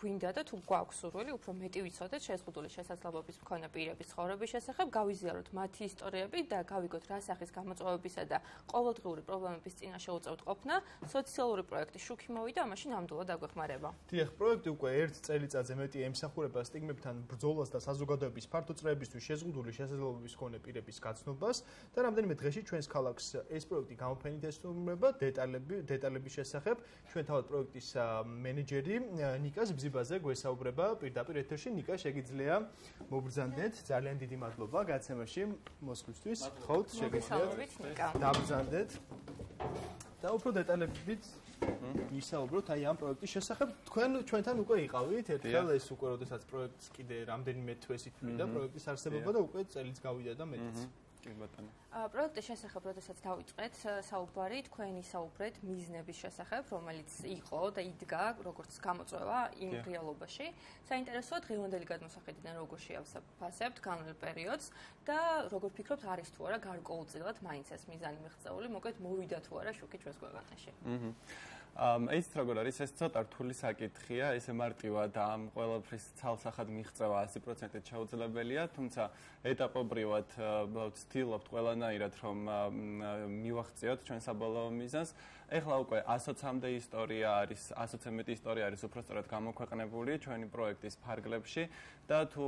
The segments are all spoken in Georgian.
გვინდა და თუ გვაქვს სურვილი უფრო მეტი ვიცოდეთ შეზღუდული შესაძლებლობის მქონე პირების ცხოვრების შესახებ, გავიზიაროთ მათი ისტორიები და გავიგოთ რა სახის გამოწვევებისა და ყოველდღიური პრობლემების წინაშე უწევთ ყოფნა. Სოციალური პროექტი შუქი მოვიდა, ამაში ნამდვილად აგვეხმარება. Დიახ, პროექტი უკვე 1 წელიწადზე მეტი ემსახურება სტიგმებთან ბრძოლას და საზოგადოების ფართოწრეებისთვის შეზღუდული შესაძლებლობის მქონე პირების გაცნობას და რამდენიმე დღეში ჩვენს ქალაქს ეს პროექტი გამოფენით ესტუმრება დეტალების შესახებ. Ჩვენ თავად პროექტის მენეჯერი ნიკა ზიბზიბაძე გვესაუბრება პირდაპირ ეთერში. ნიკა, შეგიძლია მობრძანდეთ. Ძალიან დიდი მადლობა გაცემაში მოსვლისთვის. Ხოთ შეგიძლია დაბრძანდეთ და უფრო დეტალებით მისაუბროთ აი ამ პროექტის შესახებ. თქვენ ჩვენთან უკვე იყავით ერთხელ, ეს უკვე როდესაც პროექტს კიდე რამდენიმე თვეში წმინდა პროექტის არსებობა და უკვე წელიც გავიდა და მეტიც. Პროექტის შესახებ, როდესაც დავიწყეთ საუბარი, თქვენ ისაუბრეთ მიზნების შესახებ, რომელიც იყო და იდგა, როგორც გამოწვევა იმ რეალობაში. Საინტერესოა დღევანდელი გადმოსახედიდან როგორ შეავსებთ განვლილ პერიოდს და როგორ ფიქრობთ, არის თუ არა გარკვეულწილად მაინც ეს მიზანი მიღწეული, მოკლედ მოვიდა თუ არა შუქი ჩვენს ქვეყანაში. Ეს როგორ არის, ეს ცოტა რთული საკითხია, ესე მარტივად ამ ყველაფრის ცალსახად მიღწევა 100%-ით შეუძლებელია, თუმცა ეტაპობრივად ვთქვით ვთქვით ყველანაირად რომ მივახციოთ ჩვენ საბოლოო მიზანს. Ეხლა უკვე 120-მდე ისტორია არის, 120-მდე ისტორია არის უფრო სწორად გამოქვეყნებული ჩვენი პროექტის ფარგლებში და თუ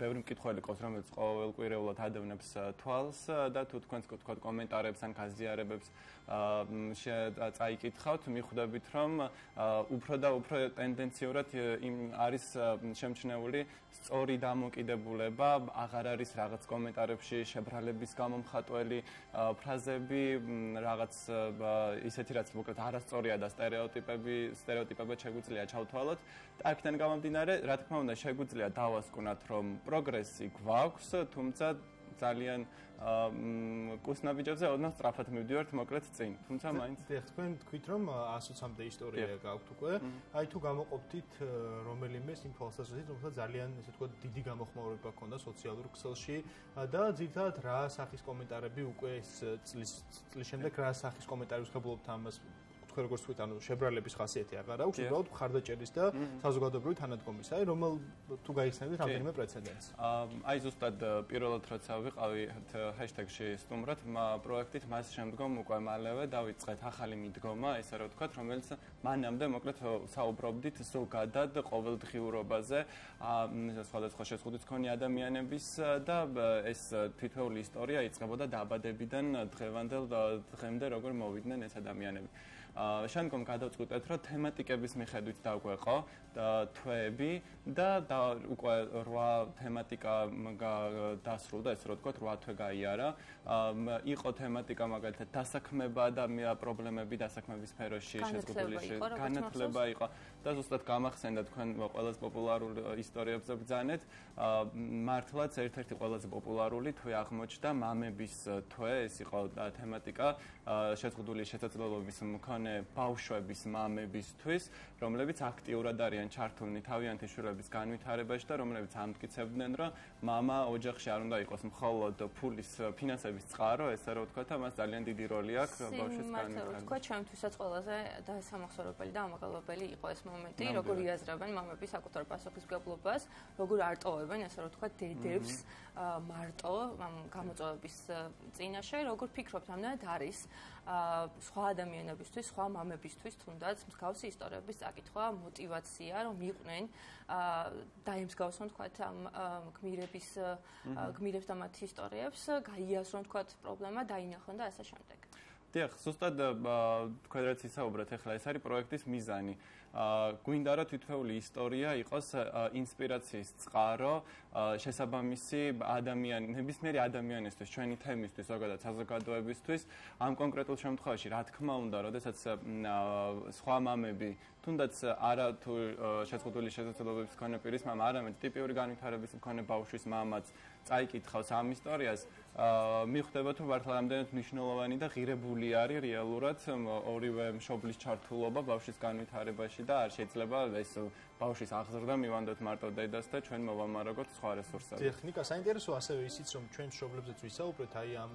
ბევრი მკითხველი ყავს, რომელიც ყოველკვირეულად ადევნებს თვალს და თუ თქვენს თქვა კომენტარებს ან გაზიარებებს წაიკითხავთ, მიხვდებით რომ უფრო და უფრო ტენდენციურად არის შემჩნეული სწორი დამოკიდებულება, აღარ არის რაღაც კომენტარებში შებრალების გამომხატველი ფრაზები, რაღაც ისეთი რაც მოკლედ არასწორია და სტერეოტიპებად შეგვიძლია ჩავთვალოთ. Აქედან გამომდინარე, რა თქმა უნდა, შეგვიძლია დავასკვნათ, რომ პროგრესი გვაქვს, თუმცა ძალიან კუსნა ბიჭებზე ოდნავ სწრაფად მივდივართ მოკლედ წინ. Თუმცა მაინც თქვენ თქვით რომ 120-მდე ისტორია გაქვთ უკვე. Აი თუ გამოყოფდით რომელიმე იმ თვალსაზრისით, რომელსაც ძალიან ესე თქვა დიდი გამოხმაურება ჰქონდა სოციალურ ქსელში და ძირითადად რა სახის კომენტარები უკვე ეს წლის შემდეგ რა სახის კომენტარებს ხებულობთ ამას როგორც თქვით, ანუ შებრალების ხასიათი აღარ აქვს, უბრალოდ ხარდაჭერის და საზოგადოებრივი თანადგომის, აი რომელ თუ გაიხსენებთ რამდენიმე პრეცედენტს. Აი ზუსტად პირველად როცა ვიყავით ჰეშტეგში სტუმრად პროექტით, მას შემდგომ უკვე მალევე დავიწყეთ ახალი მიდგომა, ესე რომ ვთქვათ, რომელიც მანამდე მოკლედ საუბრობდით ზოგადად ყოველდღიურობაზე, სხვადასხვა შეზღუდვის მქონე ადამიანების და ეს თითოეული ისტორია იწყებოდა დაბადებიდან დღევანდელ დღემდე როგორ მოვიდნენ ეს ადამიანები. Შემდგომ გადავწყვიტეთ, რომ თემატიკების მიხედვით დაგვეყო თვეები და უკვე 8 თემატიკა დასრულდა, ესე რომ ვთქვათ, 8 თვე გაიარა. იყო თემატიკა მაგალითად დასაქმება და პრობლემები დასაქმების სფეროში შეზღუდული განათლება იყო და ზუსტად გამახსენდა თქვენ ყველაზე პოპულარულ ისტორიებზე ბრძანეთ. მართლაც ერთ-ერთი ყველაზე პოპულარული თვე აღმოჩნდა მამების თვე, ეს იყო თემატიკა შეზღუდული შესაძლებლობის მქონე ბავშვების მამებისთვის, რომლებიც აქტიურად არიან ჩართულნი თავიანთი შვილების განვითარებაში და რომლებიც ამტკიცებდნენ, რომ мама ოჯახში არ უნდა იყოს მხოლოდ ფულის ფინანსების წყარო, ესე რომ ვთქვათ, ამას ძალიან დიდი როლი აქვს ბავშვის განვითარებაში. ვთქვა, ჩვენთვისაც ყველაზე დასამახსოვრებელი და ამაღლებელი იყო ეს მომენტი, როგორ იაზრებენ მამები საკუთარ პასუხისმგებლობას, როგორ არტოვებენ, ესე რომ ვთქვათ, დედებს მარტო გამოწვევების წინაშე, როგორ ფიქრობთ, ამდენად არის სხვა ადამიანებისთვის სხვა მამებისთვის თუნდაც მსგავსი ისტორიების წაკითხვა, მოტივაცია, რომ იყვნენ დაემსგავსონ თქვათ ამ გმირებს და მათი ისტორიებს, გაიაზრონ თქვათ პრობლემა, დაინახონ და ასე შემდეგ. დიახ, ზუსტად თქვენ რაც ისაუბრეთ, ეხლა ეს არის პროექტის მიზანი. გვინდა რა თითოეული ისტორია იყოს ინსპირაციის წყარო, შესაბამისი ნებისმიერი ადამიანისთვის, ჩვენი თემისთვის, ზოგადად საზოგადოებისთვის. ამ კონკრეტულ შემთხვევაში, რა თქმა უნდა, როდესაც სხვა მამები, თუნდაც არა თუ შეზღუდული შესაძლებლობის მქონე პირის მამა, არამედ ტიპიური განვითარების მქონე ბავშვის მამაც წაიკითხავს ამ ისტორიას, მიხვდება თუ მართლა ამდენად მნიშვნელოვანი და ღირებული არის რეალურად ორივე მშობლის ჩართულობა ბავშვის განვითარებაში და არ შეიძლება ეს ბავშვის აღზრდა მივანდოთ მარტო დედას და ჩვენ მოვამარაგოთ სხვა რესურსებს. Ტექნიკა საინტერესოა ასევე ისიც რომ ჩვენ მშობლებზეც ვისაუბრეთ აი ამ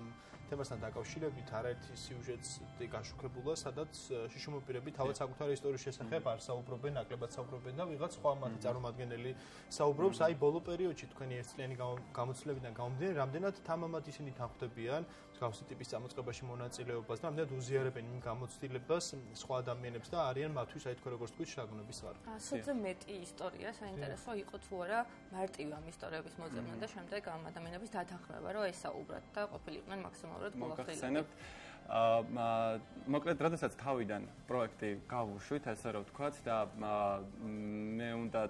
თემასთან დაკავშირებით არაერთი სიუჟეტს გაშუქებულა სადაც შიშმოპირები თავად საკუთარი ისტორიის შესახებ არ საუბრობენ, ნაკლებად საუბრობენ და ვიღაც სხვა მათი წარმომადგენელი საუბრობს აი ბოლო პერიოდში თქვენი ერთწლიანი გამოცდილებიდან გამომდინარე რამდენად თამამად ისინი თანხდებიან მსგავსი ტიპის წარმოწყებაში მონაწილეობას და ამდენად უზიარებენ იმ გამოცდილებას სხვა ადამიანებს და არიან მათთვის აი თქვენ როგორც თქვი შაგონების ვარსკვლავი. Ასოზე მეტი ისტორია საინტერესო იყო თუ არა მარტივი ამ ისტორიების მოწმენა და შემდეგ ამ ადამიანების დათანხმება რომ ესაუბრათ და ყოფილიყვნენ მაქსიმალურად გულახდილი. მოკლედ როდესაც თავიდან პროექტი გავუშვით ასე რომ ვთქვათ და მე უნდა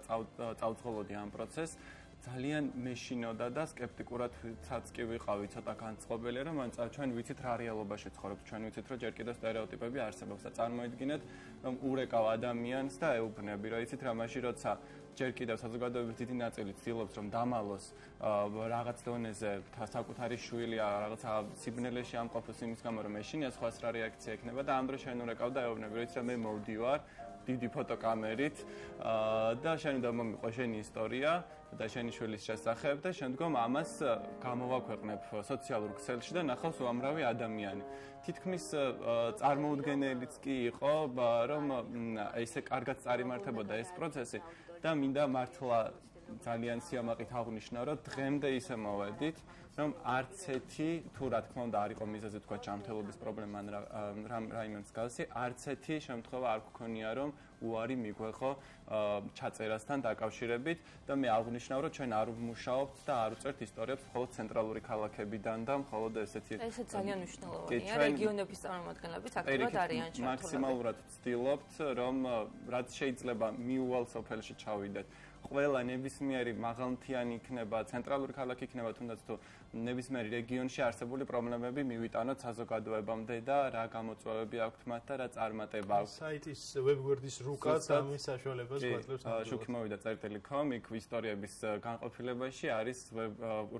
წავძღოლოდი ამ პროცესს ძალიან მეშინოდა და სკეპტიკურადაც კი ვიყავი ცოტა განწყობილი რომ ან ჩვენ ვიცით რა რეალობაში ცხოვრობთ ჩვენ ვიცით რომ ჯერ კიდევ стереოტიპები არსებობს და წარმოიდგინეთ რომ ურეკავ ადამიანს და ეუბნები რა იცით რამაში როცა ჯერ კიდევ საზოგადოების დიდი ნაწილი ცდილობს რომ დამალოს რაღაც დონეზე საკუთარი შვილი რაღაც სიბნელეში ამყოფოს იმის გამო რომ ეშინია სხვა რა რეაქცია ექნება და ამ დროს შენ ურეკავ და ეუბნები რომ მე მოვდივარ დიდი ფოტოკამერით და შენ უნდა მომიყვა შენი ისტორია და შენი შვილის შესახებ და შემდგომ ამას გამოვაქვეყნებ სოციალურ ქსელში და ნახავს უამრავი ადამიანი. Თითქმის წარმოუდგენელიც კი იყო რომ ესე კარგად წარიმართებოდა ეს პროცესი და მინდა მართლა ძალიან სიამაყით აღნიშნა რომ დღემდე ისე მოვედით რომ არც ერთი თუ რა თქმა უნდა არ იყო მიზეზი თქვა ჯანმრთელობის პრობლემა ან რაიმე მსგავსი არც ერთი შემთხვევა არ გქონია რომ უარი მიგვეხო ჩაწერასთან დაკავშირებით და მე აღნიშნავ რომ ჩვენ არ ვმუშაობთ და არ უწერთ ისტორიებს მხოლოდ ცენტრალური ქალაქებიდან და მხოლოდ ესეთი ესე ძალიან მნიშვნელოვანია რეგიონების წარმომადგენლებიც აქტიურად არიან ჩართულები მაქსიმალურად ვცდილობთ რომ რაც შეიძლება მიუვალ სოფელში ჩავიდეთ ყველა ნებისმიერი მაღალმთიანი იქნება, ცენტრალური ქალაქი იქნება, თუნდაც თუ ნებისმიერი რეგიონში არსებული პრობლემები მივიტანოთ საზოგადოებამდე და რა გამოწვევები აქვთ მათ და რა წარმატება აქვთ. Საიტის ვებგვერდის რუკაც ამის საშუალებას გვაძლევს. შუქი მოვიდა.com იქ ისტორიების განყოფილებაში არის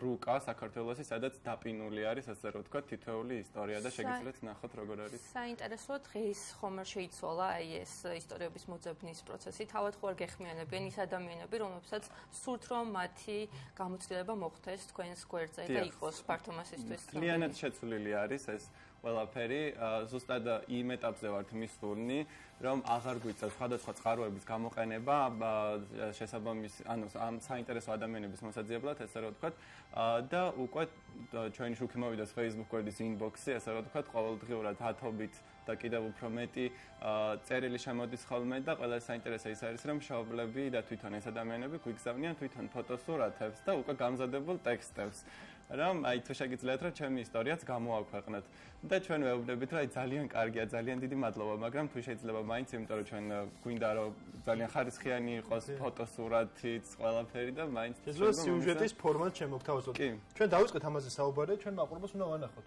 რუკა საქართველოსი, სადაც დაპინული არის ასე რომ ვთქვათ თითოეული ისტორია და შეგიძლიათ ნახოთ როგორ არის. საინტერესოა დღეს ხომ არ შეიცვალა აი ეს ისტორიების მოძებნის პროცესი. თავად ხო არ გეხმიანებიან ის ადამიანები რომელსაც სურთ რომ მათი გამოცდილება მოხდეს თქვენს გვერდზე და იყოს ფართო მასისთვის. Ძალიან შეცვლილი არის ეს ყველაფერი, ზუსტად იმ ეტაპზე ვართ მისულნი, რომ აღარ გვიწევს სხვადასხვა წყაროების გამოყენება შესაბამის, ანუ ამ საინტერესო ადამიანების მოსაძიებლად, ესე რომ ვთქვათ, და უკვე ჩვენი შუქი მოვიდას Facebook გვერდის ინბოქსი, ესე რომ ვთქვათ, ყოველდღიურად ათობით და კიდევ უფრო მეტი წერილი შემოდის ხოლმე და ყველა საინტერესო ის არის, რომ მშობლები და თვითონ ეს ადამიანები გვიგზავნიან თვითონ ფოტოსურათებს და უკვე გამზადებულ ტექსტებს. Რომ აი თუ შეგიძლიათ რომ ჩემი ისტორიაც გამოაქვეყნოთ და ჩვენ ვეუბნებით რომ აი ძალიან კარგია, ძალიან დიდი მადლობა, მაგრამ თუ შეიძლება მაინც იმიტომ რომ ჩვენ გვინდა რომ ძალიან ხარისხიანი იყოს ფოტოსურათიც, ყველაფერი და მაინც შეიძლება სიუჟეტის ფორმატ შემოგთავაზოთ. Ჩვენ დავიწყეთ ამაზე საუბარი, ჩვენ მაყურებელს უნდა ვანახოთ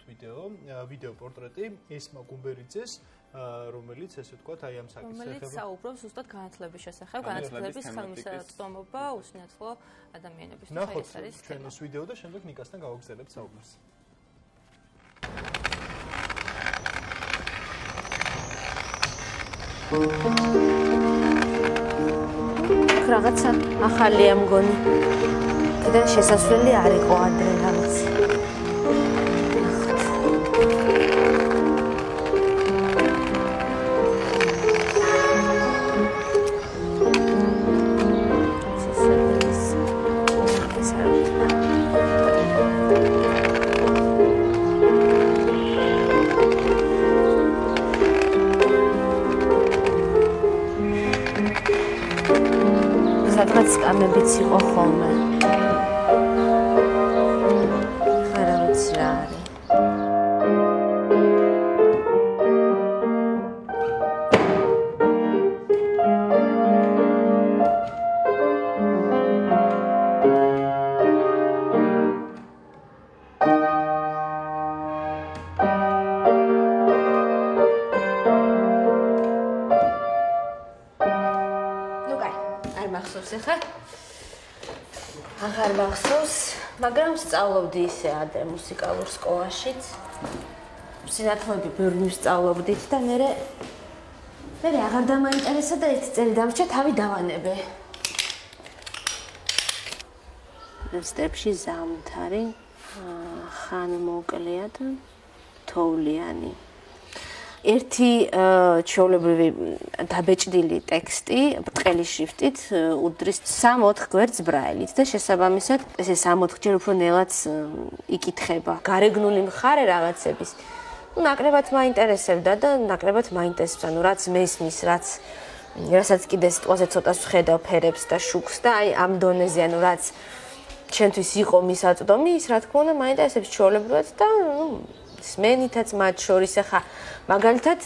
ვიდეო პორტრეტი ესმა გუმბერიძეს რომელიც ესე ვთქვათ აი ამ საკითხს ეხება. რომელიც საუბრობს უბრალოდ განათლების შესახებ, განათლების ხელმისაწვდომობა, უსინათლო ადამიანების შესახებ. ნახოთ ჩვენ ეს ვიდეო და შემდეგ ნიკასთან გავაგრძელებთ საუბარს. Რაღაცა ახალია მგონი. და შესაძლებელი არ იყო ადრე რაღაცა. Ambitie ochomme. Verantwoordelijk. Oké, hij mag zo zeggen. Haar mag zo's. მაგრამ სწავლობდი ისე ადრე მუსიკალურ სკოლაშიც. Სინათლები ბევრი ვსწავლობდით და მე აღარ დამაინტერესა და ერთი წელი დამრჩა თავი დავანებე. Სტეპში ზამთარი ხანი მოკლეა და თოვლიანი. Ერთი ჩვეულებრივი დაბეჭდილი ტექსტი ბრტყელი შრიფტით უდრის 60 გვერდს ბრაილით და შესაბამისად ესე 60 ჯერ უფრო ნელაც იკითხება. გარეგნული მხარე რაღაცების ნაკლებად მაინტერესებდა და ნაკლებად მაინტერესებს, ანუ რაც მესმის, რასაც კიდე სიტყვაზე ცოტას ხედავ ფერებს და შუქს და აი ამ დონეზე, ანუ რაც ჩვენთვის იყო მისაწვდომი, ის რა თქმა უნდა მაინტერესებს ჩვეულებრივად და სმენითაც მათ შორის ახლა მაგალითად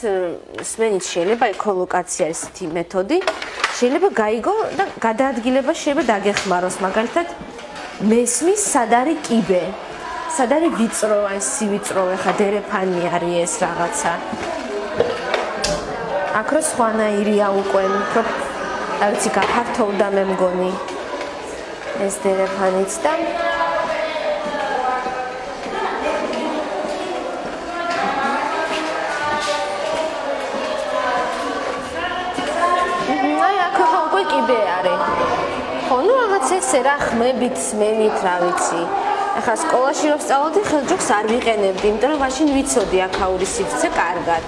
სმენით შეიძლება ეკოლოკაცია ესეთი მეთოდი შეიძლება გაიგო და გადაადგილება შეიძლება დაგეხმაროს მაგალითად მესმის სად არის კიბე სად არის ვიწრო ან სივიწრო ახლა დერეფანი არის ეს რაღაცა აქ რო სხვანაირია უკვე უფრო რა ვიცი გაფართოვდა მე მგონი ეს დერეფანიც და სერა ხმებით სმენით რა ვიცი. ახლა სკოლაში რომ სწავლობდი ხელჯოქს არ ვიყენებდი, იმიტომ რომ მაშინ ვიცოდი აქაური სივრცე კარგად.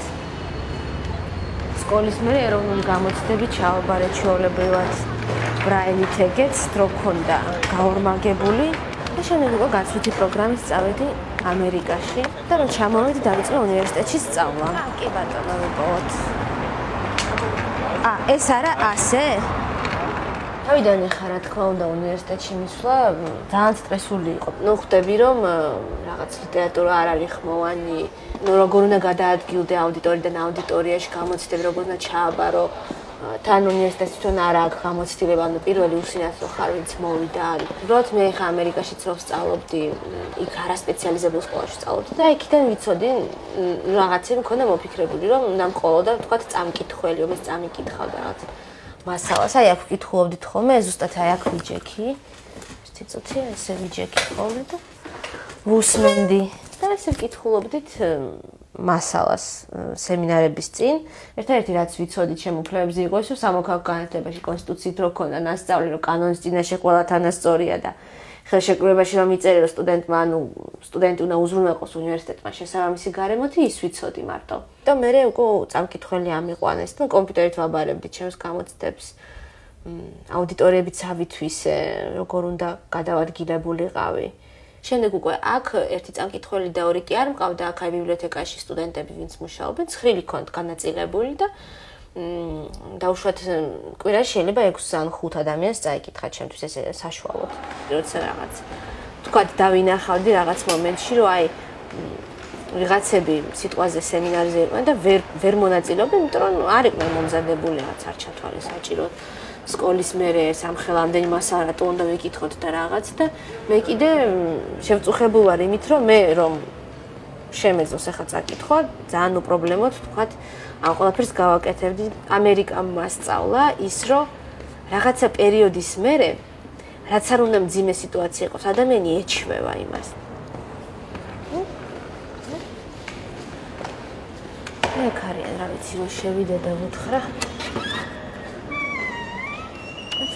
სკოლის მერე ეროვნული გამოცდები ჩააბარე ჩვეულებრივად ბრაილით ეგეც დრო ქონდა გაორმაგებული და შემდეგ უკვე გაცვლითი პროგრამით წავედი ამერიკაში და რომ ჩამოვედი დავიწყე უნივერსიტეტში სწავლა. კი ბატონო ვიპოვოთ. ეს არა ასე? Თავიდან ხარ რა თქმა უნდა უნივერსიტეტში მისვლა ძალიან სტრესული იყო. Ხვდები რომ რაღაც ლიტერატურა არ არის ხმოვანი, როგორ უნდა გადაადგილდე აუდიტორიიდან აუდიტორიაში გამოცდილებ, როგორ უნდა ჩააბარო. თან უნივერსიტეტში თვითონ არ აქვს გამოცდილება, ანუ პირველი უსინათლო ხარ ვინც მოვიდა. როცა მე ხა ამერიკაშიც რო ვსწავლობდი, იქ არასპეციალიზებულ სკოლაში ვსწავლობდი და იქიდან ვიცოდი რაღაცე მქონდა მოფიქრებული რომ უნდა მყოლოდა თქვა წამკითხველი, რომელიც წამიკითხავდა რაღაც. Მასალას აი აქ ვკითხულობდით ხოლმე, ზუსტად აი აქ ვიჯექი. ერთი წუთი ესე ვიჯექი ხოლმე და ვუსმენდი. და ესე ვკითხულობდით მასალას სემინარების წინ. ერთადერთი რაც ვიცოდით ჩემ უფლებებზე იყო ის, რომ სამოქალაქო განათლებაში კონსტიტუციით რო ქონდა ნასწავლი, რომ კანონის წინაშე ყველა თანასწორია და ხელშეკრულებაში რომ იწერე, რომ სტუდენტმა, ანუ სტუდენტი უნდა უზრუნველყოს უნივერსიტეტმა შესაბამისი გარემოთი, ის ვიცოდი მარტო. და მე უკვე წამკითხველი ამიყვანეს და კომპიუტერით ვაბარებდი ჩემს გამოცდებს. აუდიტორიებიც ავითვისე, როგორ უნდა გადავადგილებულიყავი. შემდეგ უკვე აქ ერთი წამკითხველი და ორი კი არ მყავდა, აქ აი ბიბლიოთეკაში სტუდენტები ვინც მუშაობენ, 9 კონტ განაწილებული და დაუშვათ კვირაში შეიძლება 6 ან 5 ადამიანს წაიკითხა ჩემთვის ეს საშუალოდ. როცა რაღაც თქვა დავინახავდი რაღაც მომენტში, რომ აი ვიღაცები სიტყვაზე სემინარზე იყვნენ და ვერ მონაწილეობდნენ, იმიტომ რომ არ იყვნენ მომზადებული რაღაც არ ჩათვალეს საჭიროდ. სკოლის მერე სამხელ ამდენი მასალა რატო უნდა ვეკითხოთ და რაღაც და მე კიდე შევწუხებული ვარ იმით, რომ მე რომ შემეძლოს ახლა წაკითხვა, ძალიან უპრობლემოდ ვთქვათ, ამ ყველაფერს გავაკეთებდი. ამერიკამ მასწავლა ის, რომ რაღაცა პერიოდის მერე რაც არ უნდა მძიმე სიტუაცია იყოს, ადამიანი ეჩვევა იმას. აქ არიან რა ვიცი რომ შევიდე და ვუთხრა.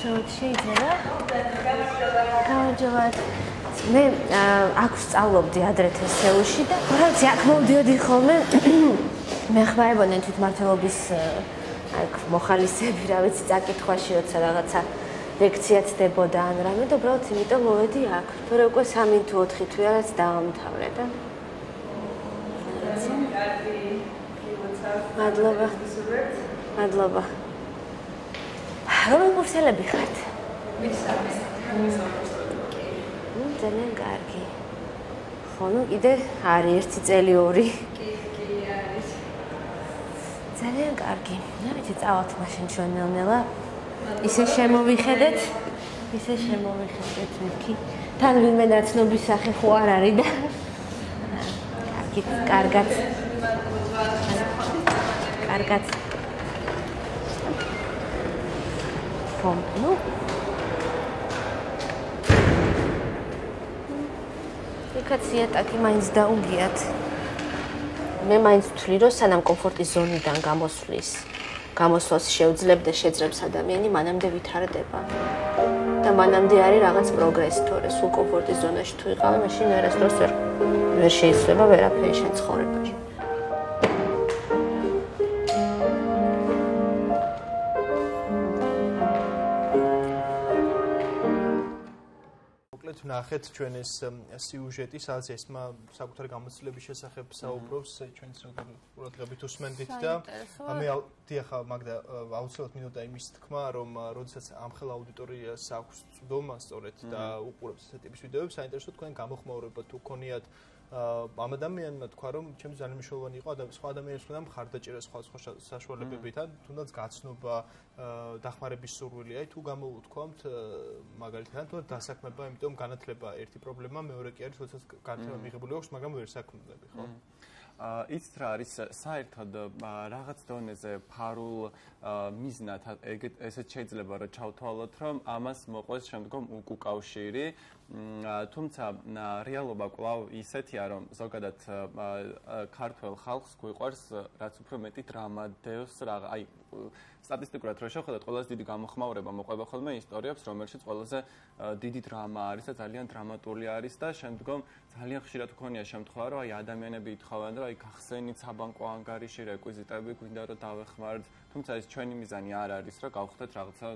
ცოტა იძერა. გამარჯობათ. მე აქ ვსწავლობდი ადრე თესეულში და რა ვიცი აქ მოვდიოდი ხოლმე მეხმარებოდნენ თვითმმართველობის აქ მოხალისები რა ვიცი წაკითხვაში როცა რაღაცა ლექცია წდებოდა ან რამე და უბრალოდ იმიტომ მოვედი აქ. თორე უკვე 3 თუ 4 თვეა რაც დავამთავრე და მადლობა. მადლობა. რომელი კურსელები ხართ? ძალიან კარგი. ხოლო კიდე არის 1 წელი 2. კი, არის. ძალიან კარგი. ნახეთ, წავალთ მაშინ ჩვენელნელა. ისე შემოვიხედეთ მეთქი. თან ვინმე ნაცნობის სახე ხო არ არის და კარგად. Კარგად. qualificatie dat ik mijn zdaun giet. Met mijn studies en mijn comfortzone dan gaan we vliegen. Gaan we zoals schijnt zelf de schijntreep zodat mij niet mannen de withaar deba. Dan mannen die jaren raakt progress door. Zo comfortzone is toch gaan we misschien naar het rooster. We schijnt zo maar weer op patiënt schoren bij. ნახეთ ჩვენს სიუჟეტის რაც ესმა საკუთარ გამოცდილების შესახებ საუბრობს ჩვენს ყურადღებით უსმენდით და მე დიახა მაგდა აუცილებლად მინდა იმის თქმა რომ როდესაც ამხელ აუდიტორიას აქვს წვდომა სწორედ და უყურებს ეს ტიპის ვიდეოებს საინტერესო თქვენ გამოხმაურება თუ გქონიათ ამ ადამიანმა თქვა რომ ჩემთვის ძალიან მნიშვნელოვანი იყო სხვა ადამიანებს და მხარდაჭერა სხვა საშუალებებით ან თუნდაც გაცნობა დახმარების სურვილია თუ გამოუთქვამთ მაგალითად თუნდაც დასაქმება იმიტომ განათლება ერთი პრობლემა მეორე კი არის როდესაც განათლება მიღებული აქვს მაგრამ ვერ საქმნები ხო იცით რა არის საერთოდ რაღაც დონეზე ფარულ მიზნად ესეც შეიძლება რომ ჩავთვალოთ რომ ამას მოყვეს შემდგომ უკუკავშირი თუმცა რეალობა კვლავ ისეთია რომ ზოგადად ქართველ ხალხს გვიყვარს რაც უფრო მეტი დრამა დევს აი სტატისტიკურად რო შეხედოთ ყველაზე დიდი გამოხმაურება მოყვება ხოლმე ისტორიებს რომელშიც ყველაზე დიდი დრამა არის და ძალიან დრამატული არის და შემდგომ ძალიან ხშირად გქონია შემთხვევა რომ აი ადამიანები ითხოვენ რომ აი გახსენით საბანკო ანგარიში რეკვიზიტები გვინდა რომ დავეხმაროთ თუმცა ეს ჩვენი მიზანი არ არის რომ გავხდეთ რაღაცა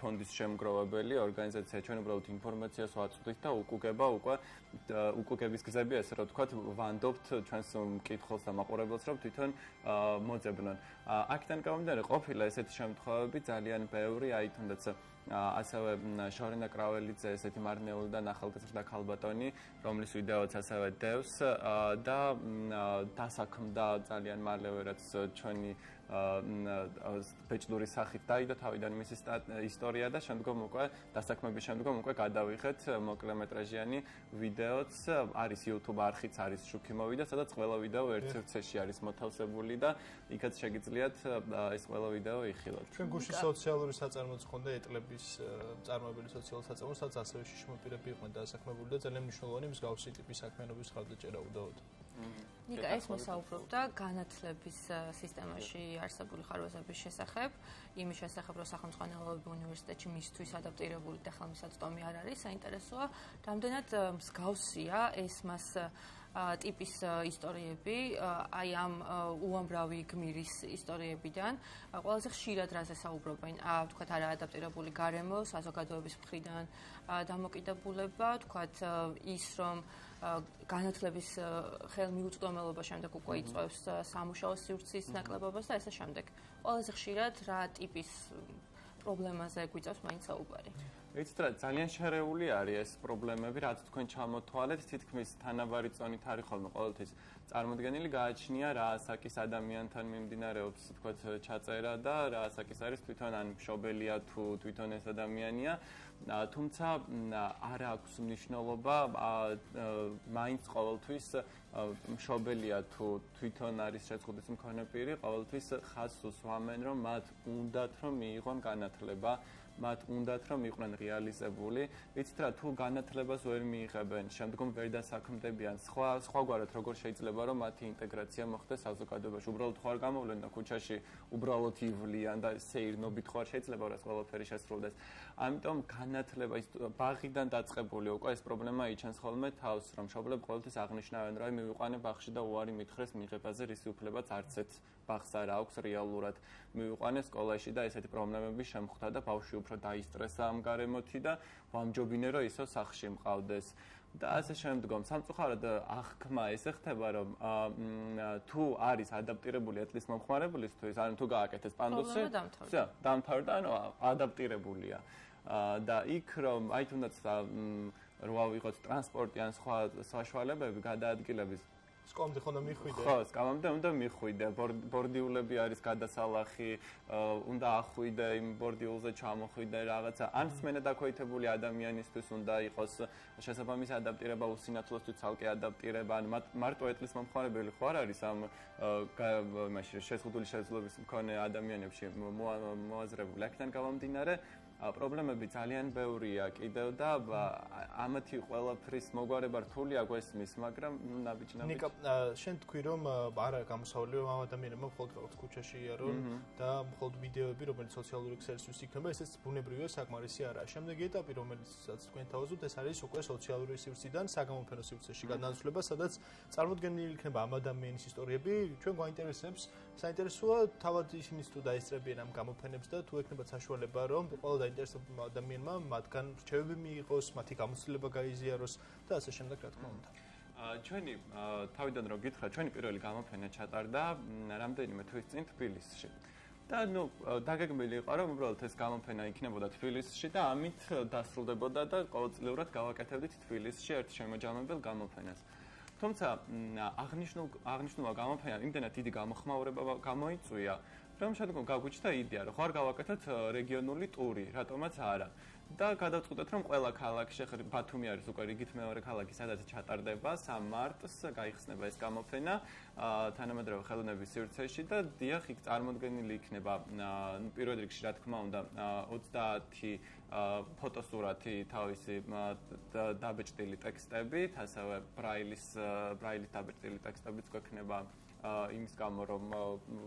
ფონდის შემგროვებელი ორგანიზაცია ჩვენ უბრალოდ ინფორმაციას ვაწვდით და უკუგების გზები ესე რომ თქვა ვანდობთ ჩვენს მკითხველს და მაყურებელს რომ თვითონ მოძებნონ აქედან გამომდინარე ყოფილა ესეთი შემთხვევები ძალიან ბევრი აი თუნდაც ასევე შორენა კრაველიძე ესეთი მარნეული და ახალგაზრდა ქალბატონი რომლის ვიდეოც ასევე დევს და დასაქმდა ძალიან მალევე რაც ჩვენი ბეჭდური სახით დაიდო თავიდან მისი ისტორია და შემდგომ უკვე დასაქმების შემდგომ უკვე გადავიღეთ მოკლემეტრაჟიანი ვიდეოც არის YouTube არხიც არის შუქი მოვიდა სადაც ყველა ვიდეო ერთ წევრში არის მოთავსებული და იქაც შეგიძლიათ ეს ყველა ვიდეო იხილოთ ჩვენ გუშინ სოციალური საწარმოც ხონდა ეტლების წარმოებელი სოციალური საწარმო სადაც ასევე შიშმოპირები იყვნენ დასაქმებული და ძალიან მნიშვნელოვანი მსგავსი ტიპის საქმიანობის ხარდაჭერა უდაოდ ნიკა ეს მოსაუბრობდა განათლების სისტემაში არსებული ხარვეზების შესახებ, იმის შესახებ, რომ სახელმძღვანელოები უნივერსიტეტში მისთვის ადაპტირებული და ხელმისაწვდომი არ არის, საინტერესოა, რამდენად მსგავსია ეს მას ტიპის ისტორიები, აი ამ უამრავი გმირის ისტორიებიდან, ყველაზე ხშირად რაზე საუბრობენ, თქვათ არაადაპტირებული გარემო, საზოგადოების მხრიდან დამოკიდებულება, თქვათ ის რომ განათლების ხელმიუწვდომელობა შემდეგ უკვე იწვევს სამუშაო სივრცის ნაკლებობას და ესე შემდეგ. Ყველაზე ხშირად რა ტიპის პრობლემაზე გვიწევს მაინც საუბარი? Weet je, ძალიან შერეული არის ეს პრობლემები, რაც თქვენ ჩამოთვალეთ, თითქმის თანაბარი წონით არის ხოლმე ყოველთვის. Წარმოდგენილი გააჩნია რა ასაკის ადამიანთან მიმდინარეობს, თქვათ, ჩაწერა და რა ასაკის არის თვითონ ან მშობელია თუ თვითონ ეს ადამიანია. Თუმცა არ აქვს მნიშვნელობა მაინც ყოველთვის მშობელია თუ თვითონ არის შეხედვის მქონე პირი, ყოველთვის ხაზს უსვამენ, რომ მათ უნდათ რომ მიიღონ განათლება. მათ უნდათ რომ იყვნენ რეალიზებული. Ვიცით რა თუ განათლებას ვერ მიიღებენ, შემდგომ ვერ დასაქმდებიან. სხვაგვარად როგორ შეიძლება რომ მათი ინტეგრაცია მოხდეს საზოგადოებაში. Უბრალოდ ხوار გამოვლენ და ქუჩაში უბრალოდ ივლიან და სეირნობით ხوار შეიძლება რა ყველაფერი შესრულდეს. Ამიტომ განათლება ის ბაღიდან დაწყებული უკვე ეს პრობლემა იჩენს ხოლმე თავს, რომ მშობლები ყოველთვის აღნიშნავენ რა მივიყვანე ბაღში და უარი მითხრეს მიღებაზე რის უფლებაც არცეთ ბაღს არ აქვს რეალურად. Მივიყვანე სკოლაში და ესეთი პრობლემები შემხვდა და ბავშვი უფრო დაისტრესა ამ გარემოთი და ვამჯობინე რომ ისო სახში მყავდეს და ასე შემდგომ სამწუხაროდ აღქმა ესე ხდება რომ თუ არის ადაპტირებული ეტლის მომხმარებელისთვის ანუ თუ გააკეთეს პანდუსი დამთავრდა ანუ ადაპტირებულია და იქ რომ აი თუნდაც რო ავიღოთ ტრანსპორტი ან სხვა საშუალებები გადაადგილების სკამამდე ხონდა მიხვიდე. ხო, სკამამდე უნდა მიხვიდე. ბორდიულები არის გადასალახი, უნდა ახვიდე, იმ ბორდიულზე ჩამოხვიდე რაღაცა. ან სმენა დაქვეითებული ადამიანისთვის უნდა იყოს შესაბამისი ადაპტირება, უსინათლოსთვის ცალკე ადაპტირება, ან მარტო ეტლის მომხმარებელი ხო არ არის ამ იმაში შეზღუდული შეძლების მქონე ადამიანებში მოაზრებული. აქედან გამომდინარე პრობლემები ძალიან ბევრია კიდევ და ამათი ყველაფრის მოგვარება რთულია გვესმის, მაგრამ ნაბიჯი ნიკა შენ თქვი რომ არა გამოსავლები ამ ადამიანებმა მხოლოდ რაღაც ქუჩაში იარონ და მხოლოდ ვიდეოები რომელიც სოციალური ქსელის იქნება, ესეც ბუნებრივია საკმარისი არაა. Შემდეგი ეტაპი რომელიცაც თქვენ თავაზობთ ეს არის უკვე სოციალური სივრციდან საგამოფენო სივრცეში გადანაცვლება, სადაც წარმოდგენილი იქნება ამ ადამიანის ისტორიები, ჩვენ გვაინტერესებს საინტერესოა თავად ისინი თუ დაესწრებიან ამ გამოფენებს და თუ ექნება საშუალება რომ ყველა დაინტერესებულ ადამიანმა მათგან რჩევები მიიღოს, მათი გამოცდილება გაიზიაროს და ასე შემდეგ, რა თქმა უნდა. Ჩვენი თავიდან რო გითხრათ, ჩვენი პირველი გამოფენა ჩატარდა რამდენიმე თვის წინ თბილისში. და დაგეგმილი იყო რომ უბრალოდ ეს გამოფენა იქნებოდა თბილისში და ამით დასრულდებოდა და ყოველწლიურად გავაკეთებდით თბილისში ერთ შემოჯამებელ გამოფენას. თუმცა აღნიშნულა გამოფენა იმდენად დიდი გამოხმაურება გამოიწვია რომ შემდგომ გაგვიჩნდა იდეა რომ ხარ გავაკეთოთ რეგიონული ტური, რატომაც არა. და გადავწყვიტეთ რომ ყველა ქალაქში, ბათუმი არის უკვე რიგით მეორე ქალაქი, სადაც ჩატარდება 3 მარტს გაიხსნება ეს გამოფენა თანამედროვე ხელოვნების სივრცეში და დიახ, იქ წარმოდგენილი იქნება პირველ რიგში, რა თქმა უნდა, 30 ფოტოსურათი, თავისი დაბეჭდილი ტექსტებით, ასევე ბრაილის დაბეჭდილი ტექსტებიც გვექნება იმის გამო რომ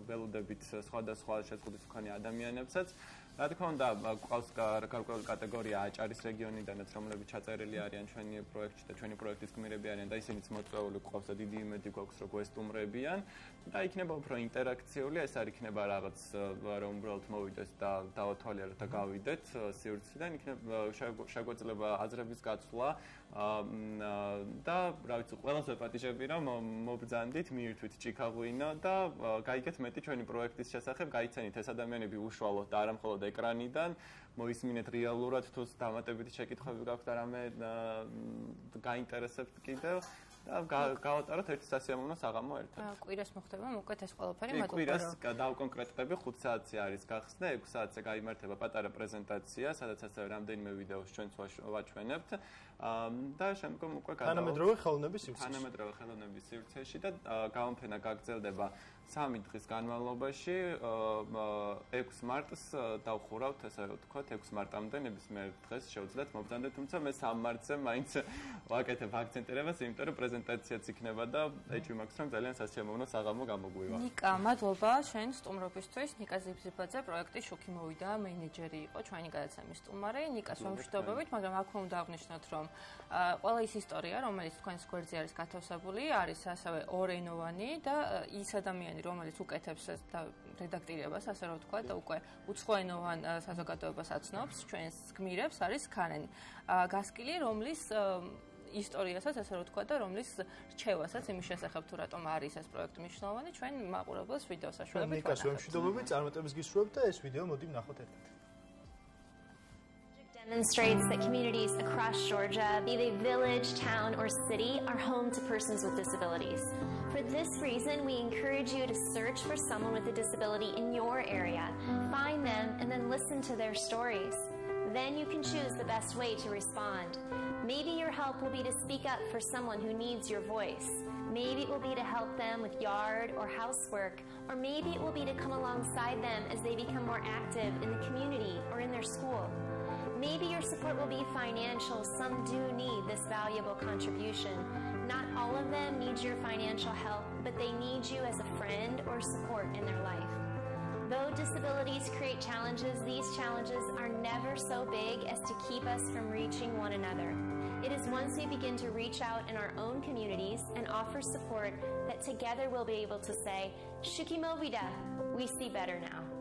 ველოდებით სხვადასხვა შეზღუდვის მქონე ადამიანებსაც. Რა თქმა უნდა, გვყავს გარკვეული კატეგორია აჭარის რეგიონიდანაც, რომლებიც ჩაწერილი არიან ჩვენი პროექტში და ჩვენი პროექტის გმირები არიან და ისინიც მოწვეული გვყავს და დიდი იმედი გვაქვს რომ გვესტუმრებიან და იქნება უფრო ინტერაქციული, ეს არ იქნება რაღაც რომ უბრალოდ მოვიდეს და დავათვალიეროთ და გავიდეთ სივრციდან, იქნება შეგვეძლება აზრების გაცვლა და რა ვიცი, ყველაზე პატიჟები რომ მობრძანდით, მიირთვით ჭიქაღვინა და გაიგეთ მეტი ჩვენი პროექტის შესახებ, გაიცანით ეს ადამიანები უშუალოდ და არა მხოლოდ ეკრანიდან მოისმინეთ რეალურად თუ დამატებითი შეკითხვები გაქვთ არამე გაინტერესებთ კიდევ და გავატაროთ ერთი სასიამოვნო საღამო ერთად. კვირას მოხდება მოკლედ ეს ყველაფერი მადლობა. კვირას დავკონკრეტდები 5 საათზე არის გახსნა, 6 საათზე გაიმართება პატარა პრეზენტაცია, სადაც ასევე რამდენიმე ვიდეოს ჩვენც ვაჩვენებთ და შემდგომ უკვე თანამედროვე ხელოვნების სივრცეში და გამოფენა გაგრძელდება 3 დღის განმავლობაში. 6 მარტს დავხურავთ, ესე ვთქვათ, 6 მარტამდე ნებისმიერ დღეს შევძლებთ მობრძანდეთ, თუმცა მე 3 მარტზე მაინც ვაკეთებ აქცენტირებას, იმიტომ რომ პრეზენტაციაც იქნება და ეჭვი მაქვს რომ ძალიან სასიამოვნო საღამო გამოგვივა. ნიკა, მადლობა შენ სტუმრობისთვის. ნიკა ზიბზიბაძე პროექტის შუქი მოვიდა მენეჯერი იყო, ჩვენი გადაცემის სტუმარი. ნიკას ვამშვიდობებით, მაგრამ აქ უნდა აღნიშნოთ რომ ყველა ის ისტორია, რომელიც თქვენს გვერდზე არის გათავსებული, არის ასევე ორენოვანი და ის ადამიანი, რომელიც უკეთებს რედაქტირებას, ასე რომ ვთქვა და უკვე უცხოენოვან საზოგადოებას აცნობს, ჩვენს გმირებს არის ქარენ გასკილი, რომლის ისტორიასაც, ასე რომ ვთქვა, და რომლის რჩევასაც იმის შესახებ თუ რატომ არის ეს პროექტი მნიშვნელოვანი, ჩვენ მაყურებელს ვიდეოს საშუალებით ვაკეთებთ. ნიკას ვემშვიდობებით, წარმატებას გისურვებთ და ეს ვიდეო მოდი ვნახოთ ერთად. Demonstrates that communities across Georgia, be they village, town, or city, are home to persons with disabilities. For this reason, we encourage you to search for someone with a disability in your area, find them, and then listen to their stories. Then you can choose the best way to respond. Maybe your help will be to speak up for someone who needs your voice. Maybe it will be to help them with yard or housework, or maybe it will be to come alongside them as they become more active in the community or in their school. Maybe your support will be financial. Some do need this valuable contribution. Not all of them need your financial help, but they need you as a friend or support in their life. Though disabilities create challenges, these challenges are never so big as to keep us from reaching one another. It is once we begin to reach out in our own communities and offer support that together we'll be able to say, "Shukimovidah, we see better now."